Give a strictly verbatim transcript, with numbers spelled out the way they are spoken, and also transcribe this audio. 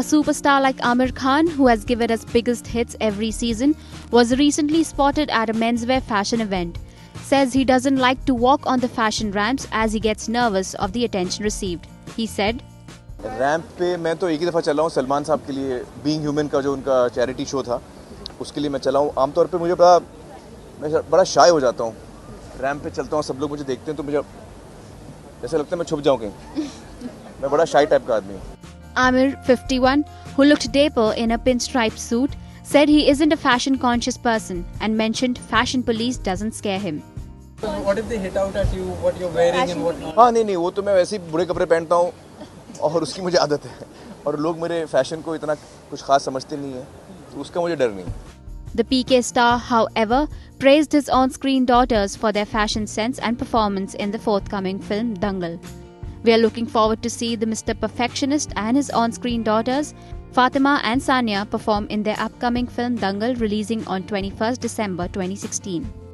A superstar like Aamir Khan, who has given us biggest hits every season, was recently spotted at a menswear fashion event. Says he doesn't like to walk on the fashion ramps as he gets nervous of the attention received. He said, "Ramp पे मैं तो एक ही दफा चला हूँ सलमान साहब के लिए Being Human का जो उनका चैरिटी शो था उसके लिए मैं चला हूँ। आमतौर पे मुझे बड़ा मैं बड़ा शाय हो जाता हूँ। रैंप पे चलता हूँ, सब लोग मुझे देखते हैं तो मुझे ऐसा लगता है मैं छुप जाऊँ कहीं। मैं बड़ा शाय टाइप का आदमी हूँ." Aamir, fifty-one, who looked dapper in a pinstripe suit, said he isn't a fashion-conscious person and mentioned fashion police doesn't scare him. What if they hit out at you? What you're wearing fashion and what not? हाँ नहीं नहीं वो तो मैं वैसे ही बुरे कपड़े पहनता हूँ और उसकी मुझे आदत है और लोग मेरे फैशन को इतना कुछ खास समझते नहीं है तो उसका मुझे डर नहीं. The P K star, however, praised his on-screen daughters for their fashion sense and performance in the forthcoming film Dangal. We are looking forward to see the Mister Perfectionist and his on-screen daughters, Fatima and Sanya, perform in their upcoming film Dangal, releasing on twenty-first December twenty sixteen.